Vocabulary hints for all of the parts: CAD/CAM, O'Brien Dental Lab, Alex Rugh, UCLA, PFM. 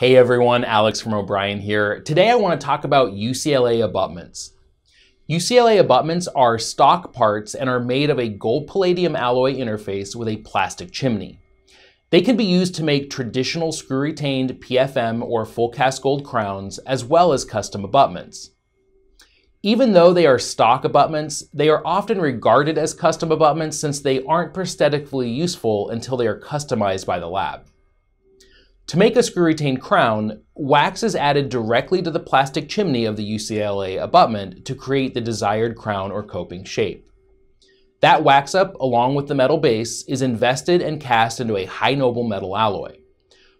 Hey everyone, Alex from O'Brien here. Today I want to talk about UCLA abutments. UCLA abutments are stock parts and are made of a gold palladium alloy interface with a plastic chimney. They can be used to make traditional screw-retained PFM or full cast gold crowns, as well as custom abutments. Even though they are stock abutments, they are often regarded as custom abutments since they aren't prosthetically useful until they are customized by the lab. To make a screw-retained crown, wax is added directly to the plastic chimney of the UCLA abutment to create the desired crown or coping shape. That wax-up, along with the metal base, is invested and cast into a high-noble metal alloy.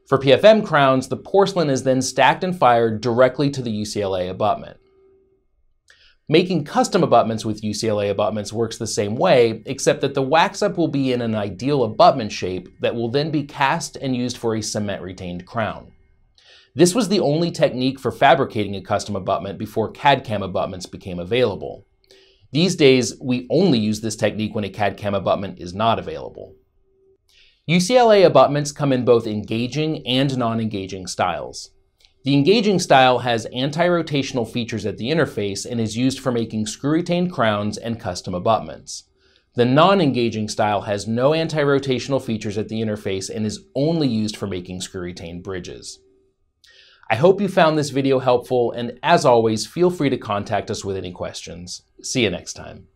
For PFM crowns, the porcelain is then stacked and fired directly to the UCLA abutment. Making custom abutments with UCLA abutments works the same way, except that the wax-up will be in an ideal abutment shape that will then be cast and used for a cement-retained crown. This was the only technique for fabricating a custom abutment before CAD/CAM abutments became available. These days, we only use this technique when a CAD/CAM abutment is not available. UCLA abutments come in both engaging and non-engaging styles. The engaging style has anti-rotational features at the interface and is used for making screw-retained crowns and custom abutments. The non-engaging style has no anti-rotational features at the interface and is only used for making screw-retained bridges. I hope you found this video helpful, and as always, feel free to contact us with any questions. See you next time.